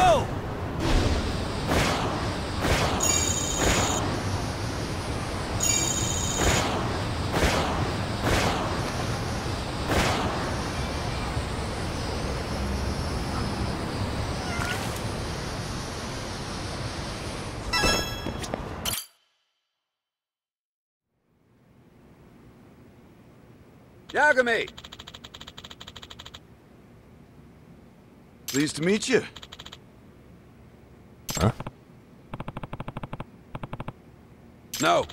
go! Yagami! Pleased to meet you. Huh? No.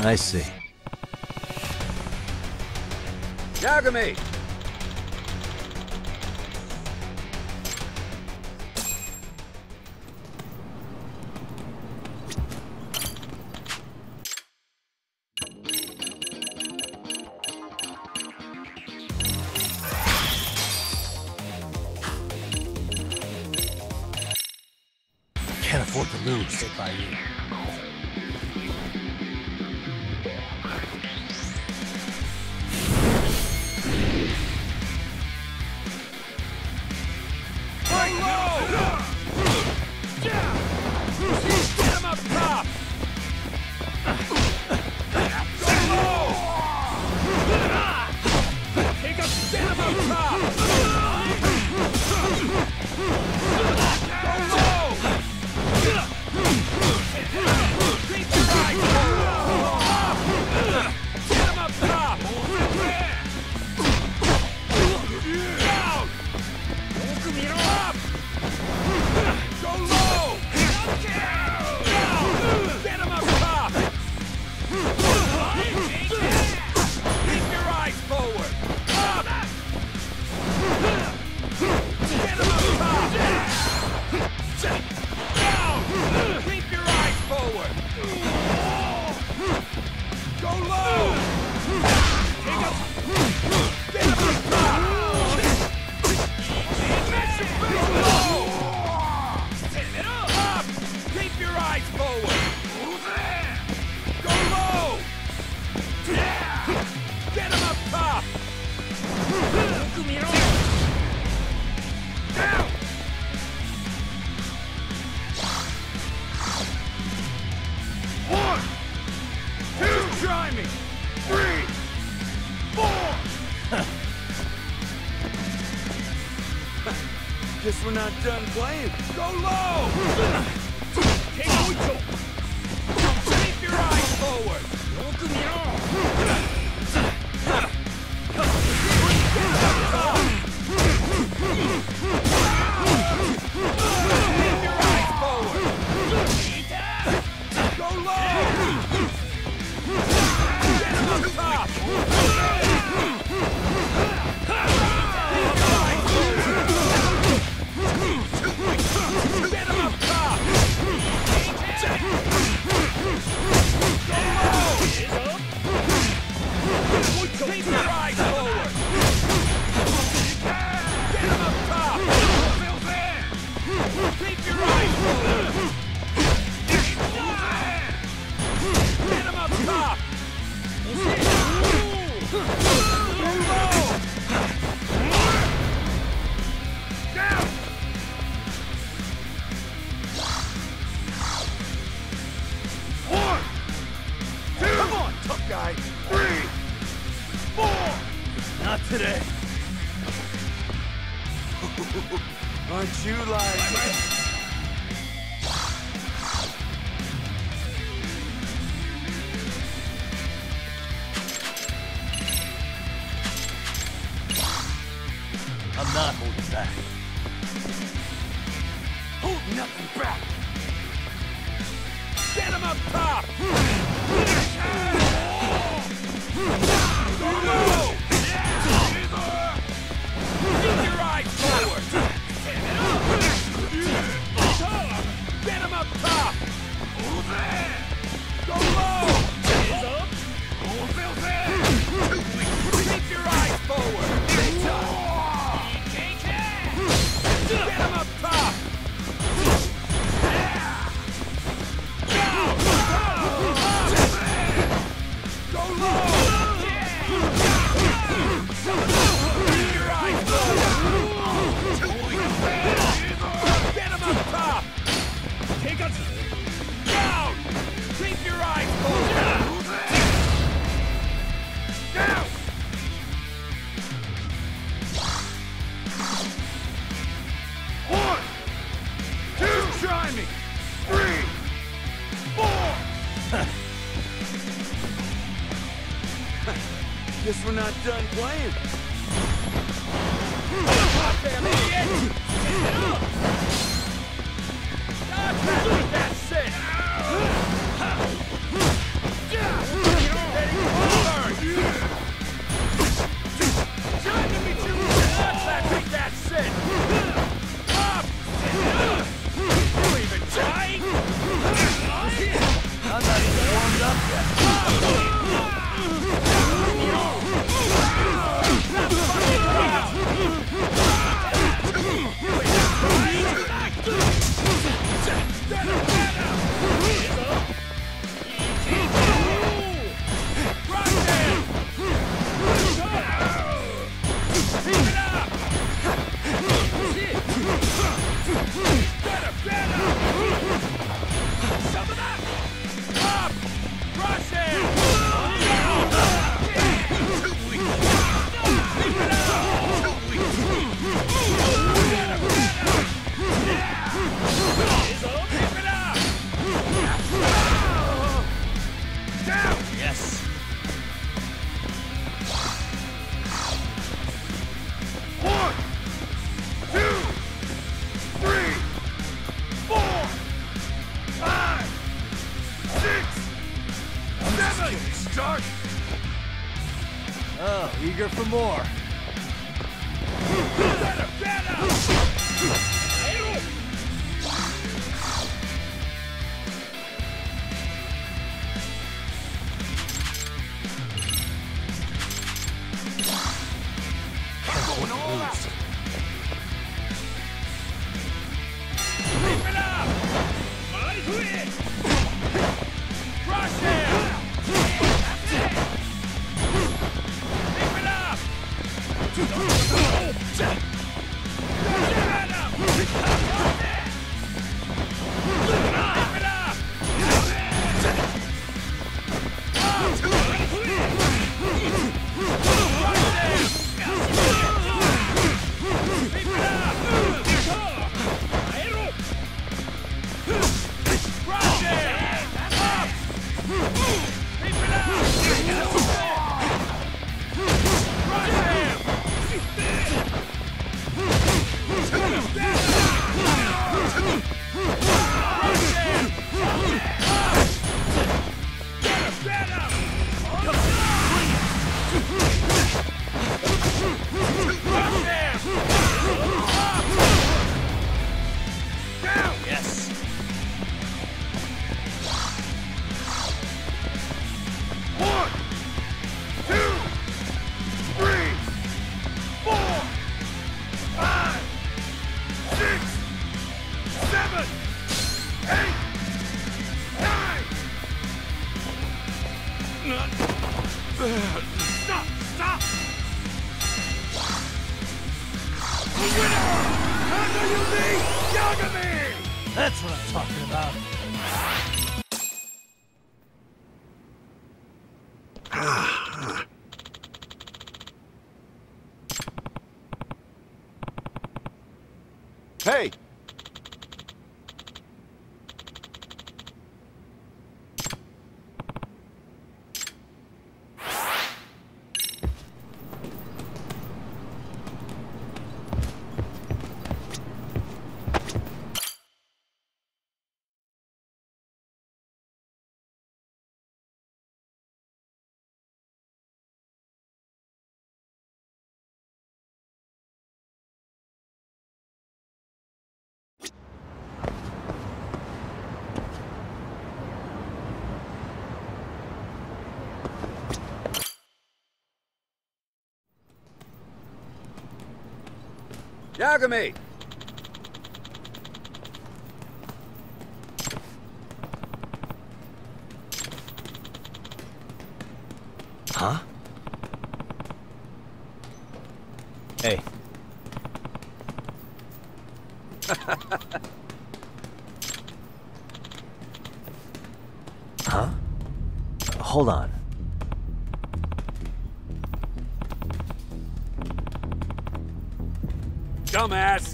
I see. Yagami! Can't afford to lose if I do. We're not done playing. Go low! Take your eyes forward. Go low! Get up top! Take your eyes forward! Get him up top! Still there! Take your eyes forward! Get him up top! Down! One! Two! Come on, tough guy! Three! Not today. Aren't you like I'm not holding back. Hold nothing back. Get him up top. Oh, no. Get him up behind me. 3, 4. Guess we're not done playing. Hot damn idiot! That's it. That's it. Up and you're even dying. I'm not even warmed up yet. Eager for more. Stop! The winner! Takayuki Yagami! That's what I'm talking about. Hey! Yagami! Huh? Hey. Huh? Hold on. Dumbass!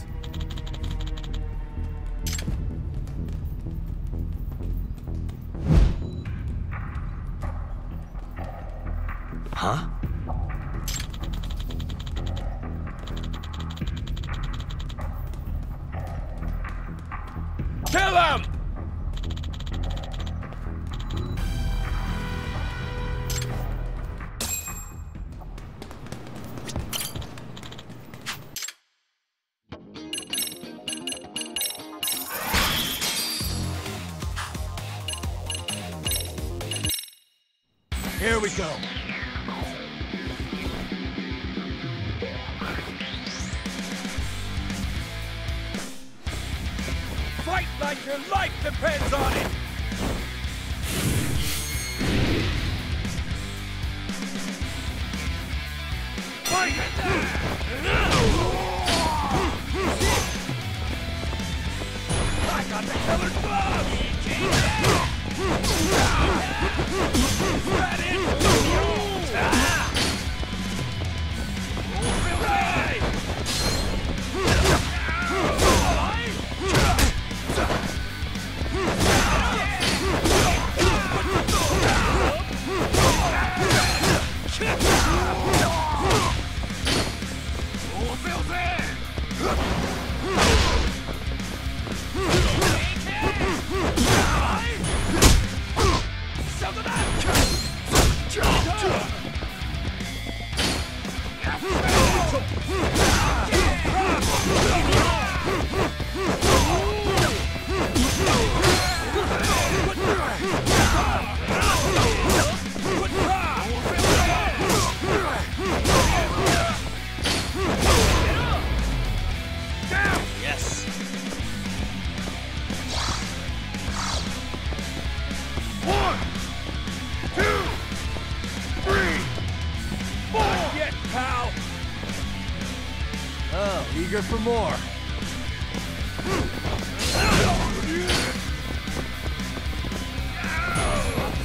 Kill him! Here we go. Fight like your life depends on it! Fight! I got the killer's glove! That eager for more.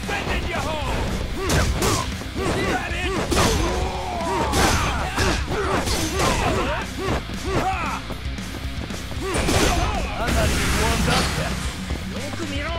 Sending you home. See that in? I'm not even warmed up yet. Look me all.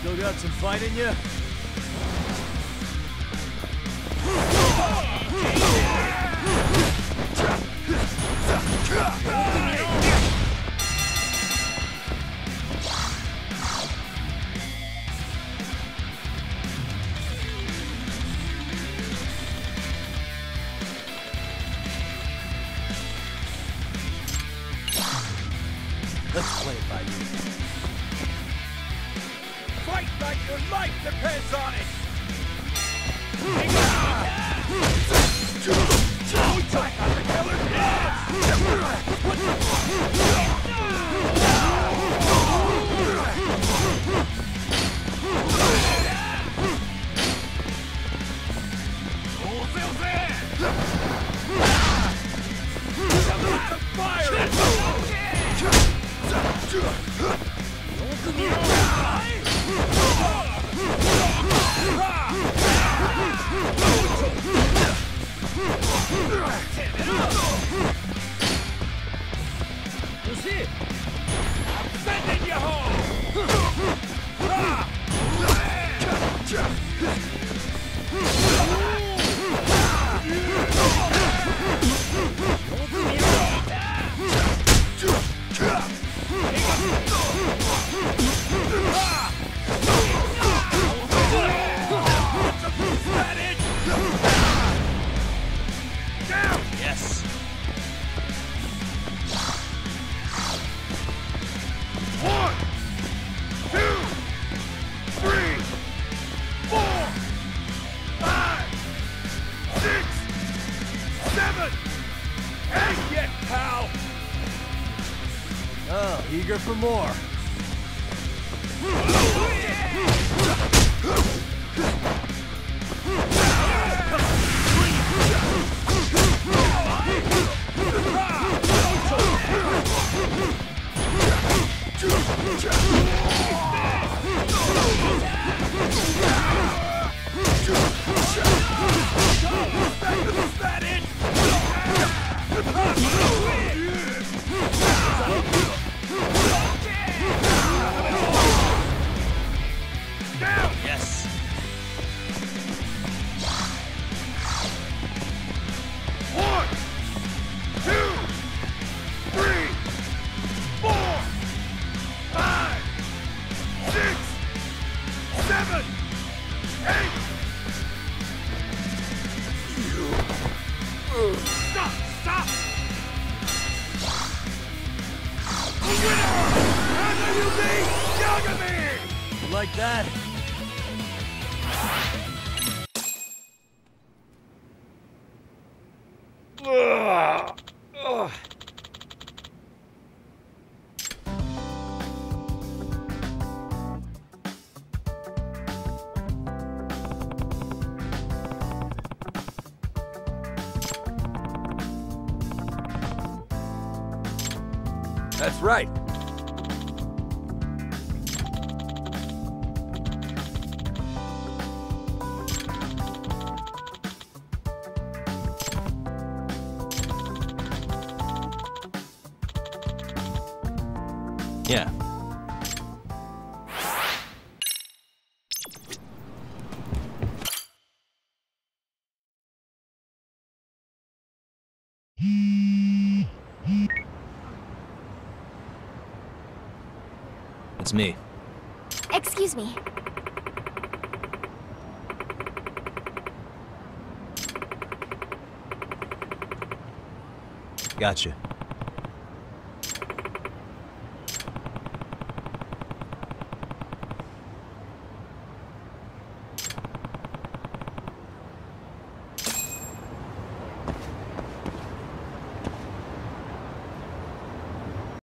Still got some fight in you? Let's play it by you. Fight like your life depends on it! Fire! Oh, eager for more. Like that. That's right. Yeah. It's me. Excuse me. Gotcha.